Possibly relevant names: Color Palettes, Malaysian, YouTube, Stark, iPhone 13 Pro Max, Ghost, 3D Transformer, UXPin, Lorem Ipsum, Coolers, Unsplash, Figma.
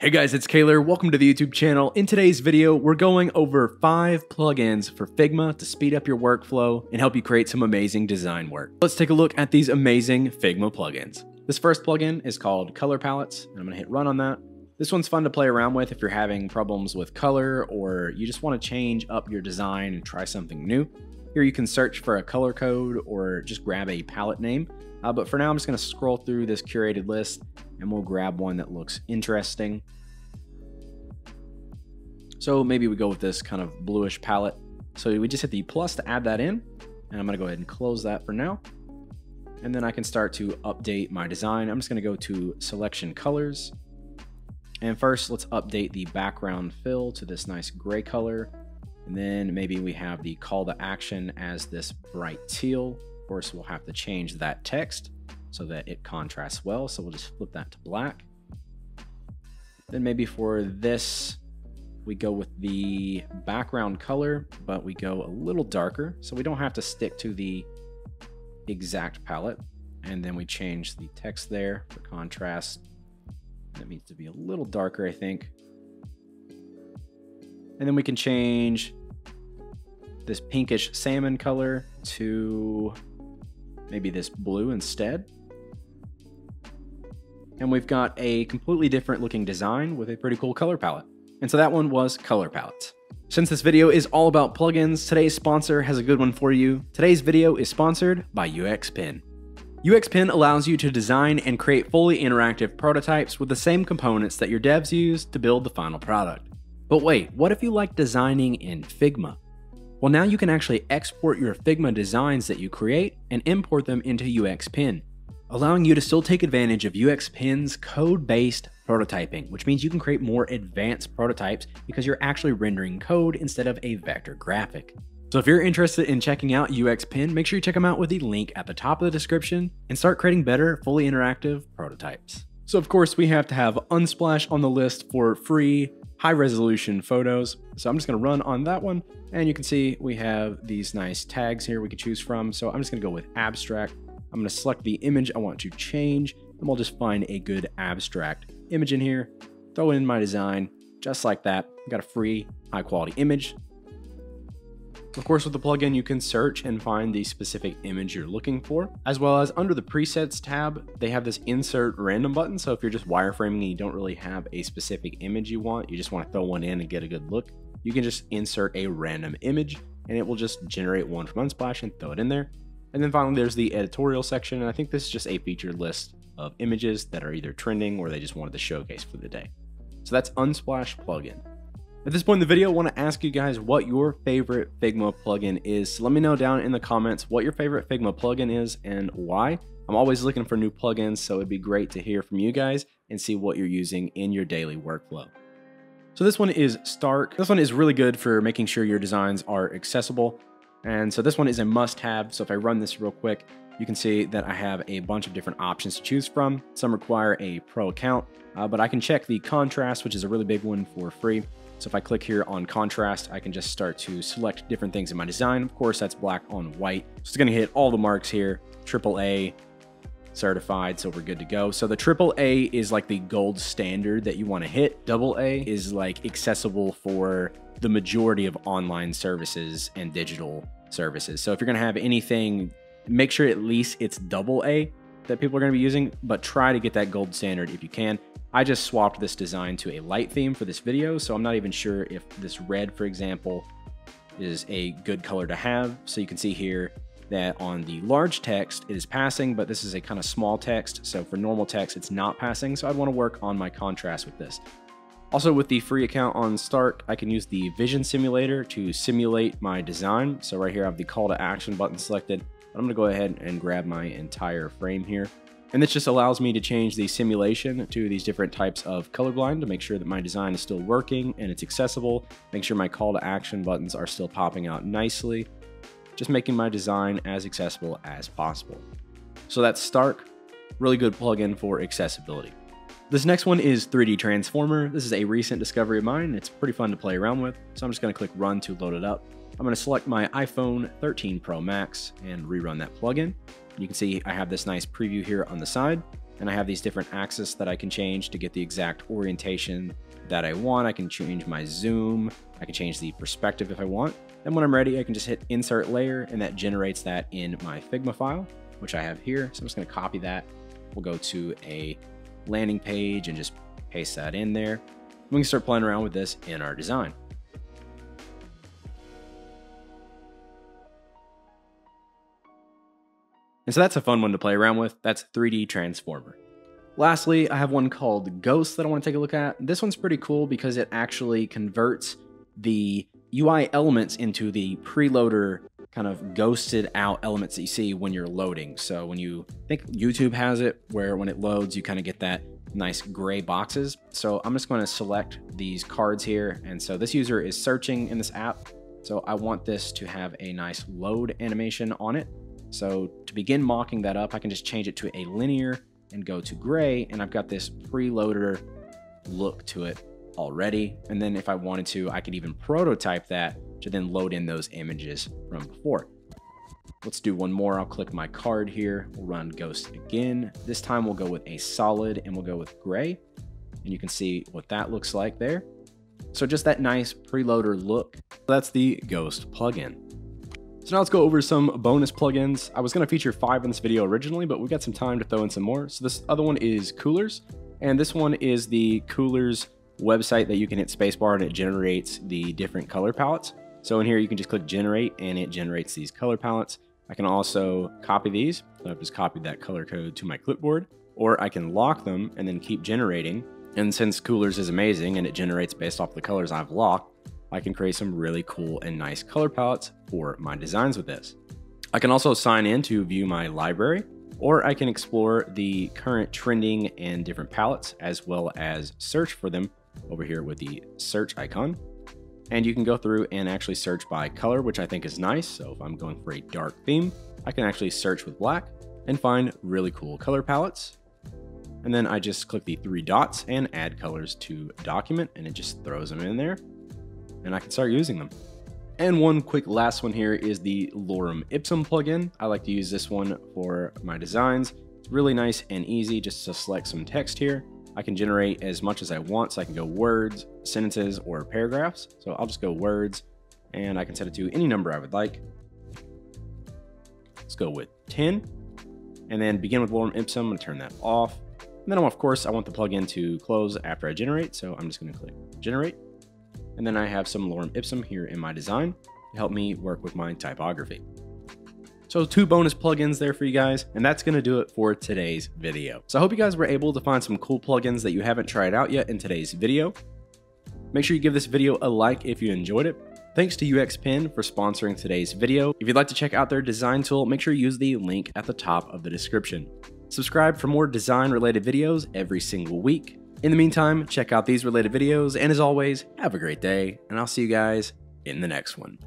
Hey guys, it's Kaylor. Welcome to the YouTube channel. In today's video, we're going over 5 plugins for Figma to speed up your workflow and help you create some amazing design work. Let's take a look at these amazing Figma plugins. This first plugin is called Color Palettes, and I'm gonna hit run on that. This one's fun to play around with if you're having problems with color or you just wanna change up your design and try something new. Here you can search for a color code or just grab a palette name. But for now, I'm just gonna scroll through this curated list and we'll grab one that looks interesting. So maybe we go with this kind of bluish palette. So we just hit the plus to add that in, and I'm gonna go ahead and close that for now. And then I can start to update my design. I'm just gonna go to selection colors. And first, let's update the background fill to this nice gray color. And then maybe we have the call to action as this bright teal. Of course, we'll have to change that text so that it contrasts well. So we'll just flip that to black. Then maybe for this, we go with the background color, but we go a little darker. So we don't have to stick to the exact palette. And then we change the text there for contrast. That needs to be a little darker, I think. And then we can change this pinkish salmon color to maybe this blue instead. And we've got a completely different looking design with a pretty cool color palette. And so that one was Color Palettes. Since this video is all about plugins, today's sponsor has a good one for you. Today's video is sponsored by UXPin. UXPin allows you to design and create fully interactive prototypes with the same components that your devs use to build the final product. But wait, what if you like designing in Figma? Well, now you can actually export your Figma designs that you create and import them into UXPin, allowing you to still take advantage of UXPin's code-based prototyping, which means you can create more advanced prototypes because you're actually rendering code instead of a vector graphic. So if you're interested in checking out UXPin, make sure you check them out with the link at the top of the description and start creating better, fully interactive prototypes. So of course we have to have Unsplash on the list for free, high-resolution photos. So I'm just gonna run on that one. And you can see we have these nice tags here we can choose from. So I'm just gonna go with abstract. I'm gonna select the image I want to change, and we'll just find a good abstract image in here, throw in my design, just like that. I've got a free, high-quality image. Of course, with the plugin, you can search and find the specific image you're looking for, as well as under the presets tab, they have this insert random button. So if you're just wireframing and you don't really have a specific image you want, you just want to throw one in and get a good look, you can just insert a random image and it will just generate one from Unsplash and throw it in there. And then finally, there's the editorial section. And I think this is just a featured list of images that are either trending or they just wanted to showcase for the day. So that's Unsplash plugin. At this point in the video, I want to ask you guys what your favorite Figma plugin is. So let me know down in the comments what your favorite Figma plugin is and why. I'm always looking for new plugins, so it'd be great to hear from you guys and see what you're using in your daily workflow. So this one is Stark. This one is really good for making sure your designs are accessible. And so this one is a must-have. So if I run this real quick, you can see that I have a bunch of different options to choose from. Some require a pro account, but I can check the contrast, which is a really big one for free. So if I click here on contrast, I can just start to select different things in my design. Of course, that's black on white. So it's gonna hit all the marks here, AAA certified, so we're good to go. So the AAA is like the gold standard that you wanna hit. AA is like accessible for the majority of online services and digital services. So if you're gonna have anything, make sure at least it's AA that people are gonna be using, but try to get that gold standard if you can. I just swapped this design to a light theme for this video, so I'm not even sure if this red, for example, is a good color to have. So you can see here that on the large text, it is passing, but this is a kind of small text. So for normal text, it's not passing. So I'd want to work on my contrast with this. Also with the free account on Stark, I can use the vision simulator to simulate my design. So right here, I have the call to action button selected. I'm going to go ahead and grab my entire frame here. And this just allows me to change the simulation to these different types of colorblind to make sure that my design is still working and it's accessible. Make sure my call to action buttons are still popping out nicely. Just making my design as accessible as possible. So that's Stark, really good plugin for accessibility. This next one is 3D Transformer. This is a recent discovery of mine. It's pretty fun to play around with. So I'm just gonna click run to load it up. I'm gonna select my iPhone 13 Pro Max and rerun that plugin. You can see I have this nice preview here on the side. and I have these different axes that I can change to get the exact orientation that I want. I can change my zoom, I can change the perspective if I want. And when I'm ready, I can just hit insert layer, and that generates that in my Figma file, which I have here. So I'm just gonna copy that. We'll go to a landing page and just paste that in there. We can start playing around with this in our design. And so that's a fun one to play around with. That's 3D Transformer. Lastly, I have one called Ghost that I want to take a look at. This one's pretty cool because it actually converts the UI elements into the preloader kind of ghosted out elements that you see when you're loading. So when you, I think YouTube has it where when it loads, you kind of get that nice gray boxes. So I'm just going to select these cards here. And so this user is searching in this app. So I want this to have a nice load animation on it. So to begin mocking that up, I can just change it to a linear and go to gray. And I've got this preloader look to it already. And then if I wanted to, I could even prototype that to then load in those images from before. Let's do one more. I'll click my card here. We'll run Ghost again. This time we'll go with a solid and we'll go with gray. And you can see what that looks like there. So just that nice preloader look. That's the Ghost plugin. So now let's go over some bonus plugins. I was going to feature 5 in this video originally, but we've got some time to throw in some more. So this other one is Coolers. And this one is the Coolers website that you can hit spacebar and it generates the different color palettes. So in here, you can just click generate and it generates these color palettes. I can also copy these. So I've just copied that color code to my clipboard, or I can lock them and then keep generating. And since Coolers is amazing and it generates based off the colors I've locked, I can create some really cool and nice color palettes for my designs with this. I can also sign in to view my library, or I can explore the current trending and different palettes as well as search for them over here with the search icon. And you can go through and actually search by color, which I think is nice. So if I'm going for a dark theme, I can actually search with black and find really cool color palettes. And then I just click the 3 dots and add colors to document, and it just throws them in there and I can start using them. And one quick last one here is the Lorem Ipsum plugin. I like to use this one for my designs. It's really nice and easy just to select some text here. I can generate as much as I want, so I can go words, sentences, or paragraphs. So I'll just go words, and I can set it to any number I would like. Let's go with 10, and then begin with Lorem Ipsum. I'm gonna turn that off. And then, of course, I want the plugin to close after I generate, so I'm just gonna click generate. And then I have some Lorem Ipsum here in my design to help me work with my typography. So 2 bonus plugins there for you guys, and that's gonna do it for today's video. So I hope you guys were able to find some cool plugins that you haven't tried out yet in today's video. Make sure you give this video a like if you enjoyed it. Thanks to UXPin for sponsoring today's video. If you'd like to check out their design tool, make sure you use the link at the top of the description. Subscribe for more design related videos every single week. In the meantime, check out these related videos, and as always, have a great day, and I'll see you guys in the next one.